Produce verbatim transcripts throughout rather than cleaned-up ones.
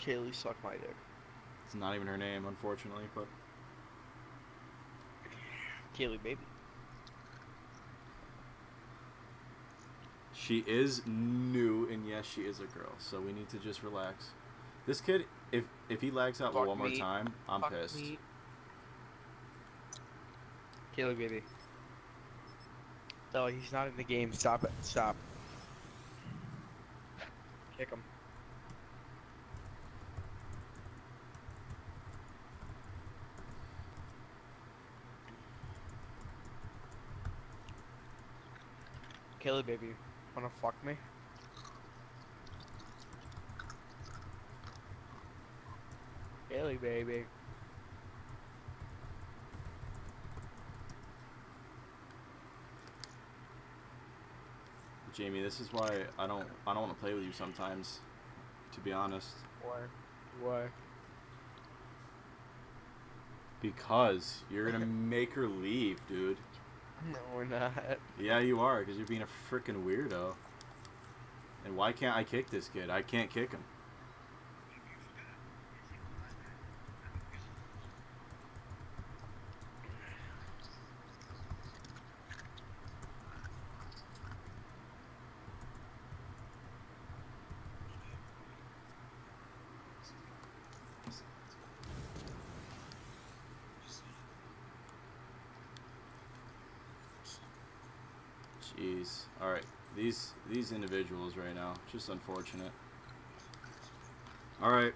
Kaylee suck my dick. It's not even her name, unfortunately, but Kaylee baby. She is new, and yes, she is a girl. So we need to just relax. This kid, if if he lags out Fuck one me. more time, I'm Fuck pissed. Me. Kaylee baby. No, he's not in the game. Stop it. Stop. Kick him. Kaylee baby, wanna fuck me? Kaylee baby. Jamie, this is why I don't I don't want to play with you sometimes, to be honest. Why? Why? Because you're gonna make her leave, dude. No, we're not. Yeah, you are, because you're being a freaking weirdo. And why can't I kick this kid? I can't kick him. Jeez. Alright. These these individuals right now. Just unfortunate. Alright.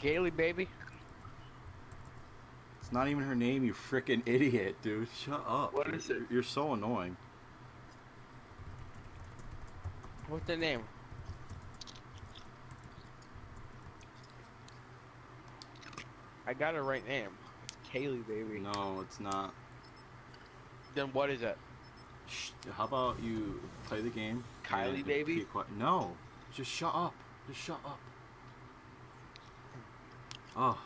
Kaylee, baby. It's not even her name, you frickin' idiot, dude. Shut up. What is it? You're so annoying. What's the name? I got a right name. It's Kaylee, baby. No, it's not. Then what is it? Shh, how about you play the game? Kylie, baby? No. Just shut up. Just shut up. Oh.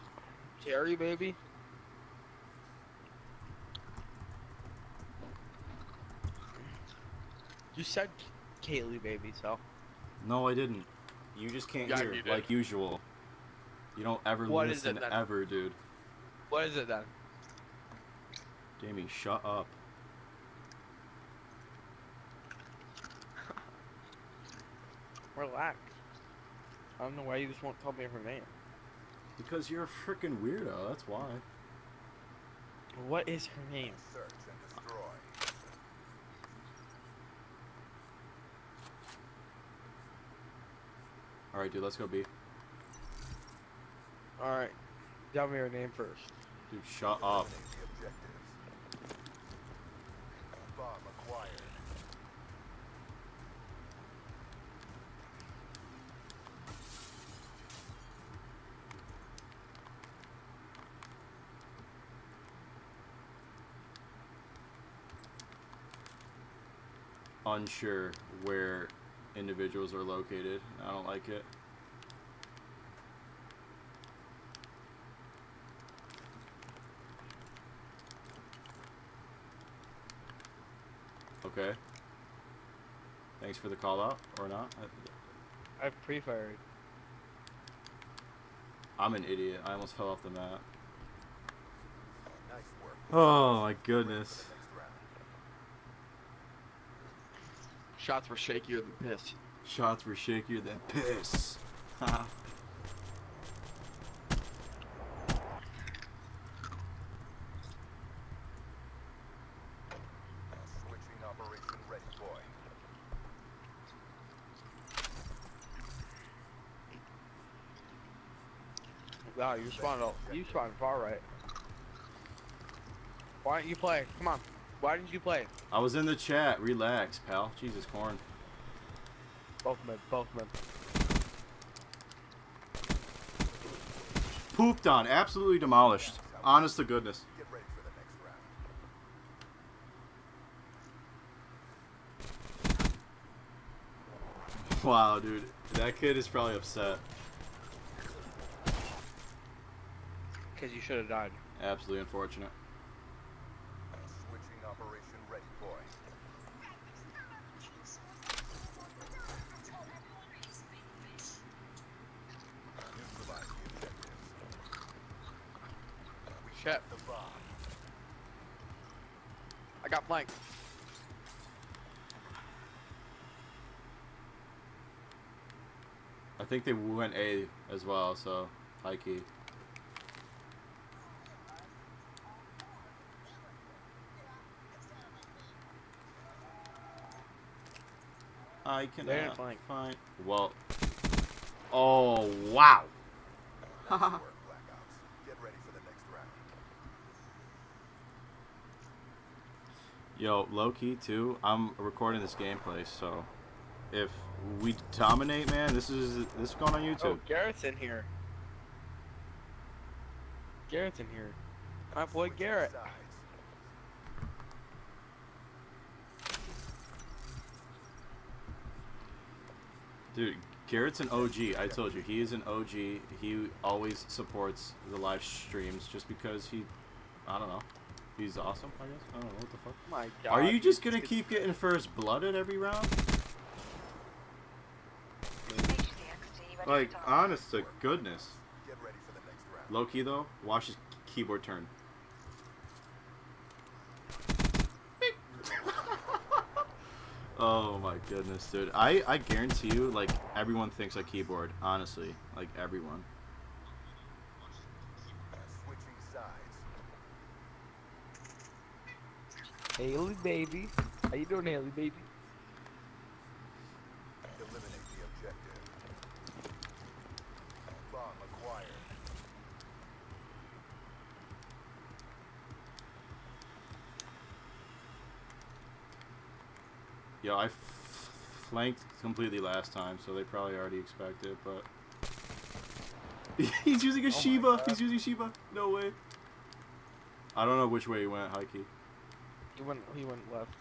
Jerry, baby? You said Kaylee baby, so. No, I didn't. You just can't yeah, hear, like usual. You don't ever what listen, is it, ever, dude. What is it then? Jamie, shut up. Relax. I don't know why you just won't tell me her name. Because you're a freaking weirdo, that's why. What is her name? Search and destroy. Alright, dude, let's go B. Alright. Tell me your name first. Dude, shut up. Bomb acquired. Unsure where individuals are located. I don't like it. Okay. Thanks for the call out, or not. I've pre-fired. I'm an idiot. I almost fell off the map. Nice work. Oh my goodness. Shots were shakier than piss. Shots were shakier than piss. Switching operation ready, boy. Wow, you spawned all, you spawned far right. Why didn't you play? Come on. Why didn't you play? I was in the chat. Relax, pal. Jesus, corn. Both men. Both men. Pooped on. Absolutely demolished. Yeah, honest to goodness. Get ready for the next round. Wow, dude. That kid is probably upset. because you should have died. Absolutely unfortunate. Switching operation ready, boys. Shit. I got flanked. I think they went A as well, so high key. I cannot find. Well. Oh wow. Haha. Yo, low-key, too, I'm recording this gameplay, so if we dominate, man, this is this is going on YouTube. Oh, Garrett's in here. Garrett's in here. My boy Garrett. Dude, Garrett's an O G. I told you, he is an O G. He always supports the live streams just because he, I don't know. He's awesome, I guess. I don't know what the fuck. My God. Are you just gonna keep getting first blooded every round? Like, honest to goodness. Low key though, watch his keyboard turn. Oh my goodness, dude. I I guarantee you, like, everyone thinks a keyboard. Honestly, like everyone. Haley baby, how you doing, Haley baby? Eliminate the objective. Bomb acquired. Yo, I flanked completely last time, so they probably already expect it. But he's using a oh Shiva. He's using Shiva. No way. I don't know which way he went, Hikey. He went, he went left.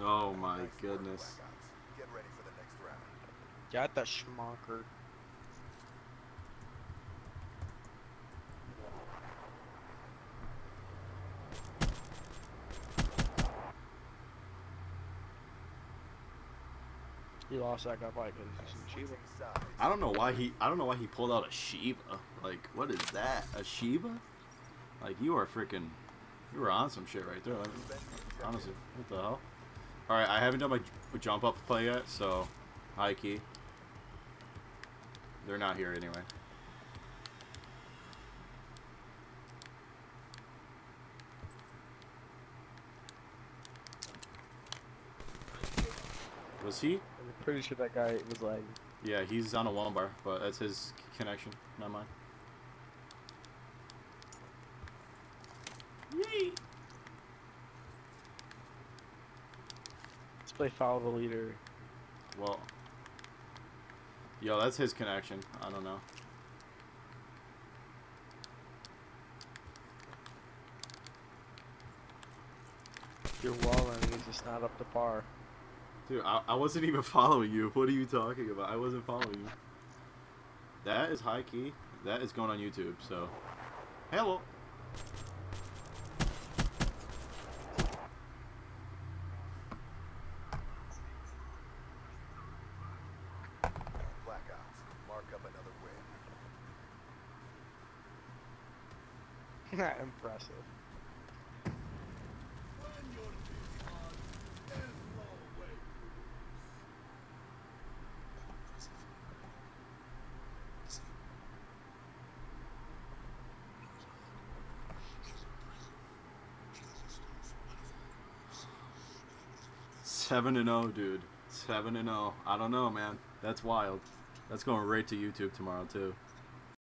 Oh my goodness. Get ready for the next round. Got the schmonker. He lost that guy by because I don't know why he I don't know why he pulled out a Shiva. Like, what is that? A Shiva? Like, you are freaking, you were on some shit right there. I mean, honestly, what the hell? All right, I haven't done my jump up play yet, so high key. They're not here anyway. Was he? I'm pretty sure that guy was like. Yeah, he's on a lumbar, but that's his connection, not mine. Let's play follow the leader. Well, yo, that's his connection. I don't know. Your wall running is just not up to par. Dude, I, I wasn't even following you. What are you talking about? I wasn't following you. That is high key. That is going on YouTube, so. Hello. Not impressive. Seven and oh, dude. Seven and oh. I don't know, man. That's wild. That's going right to YouTube tomorrow too.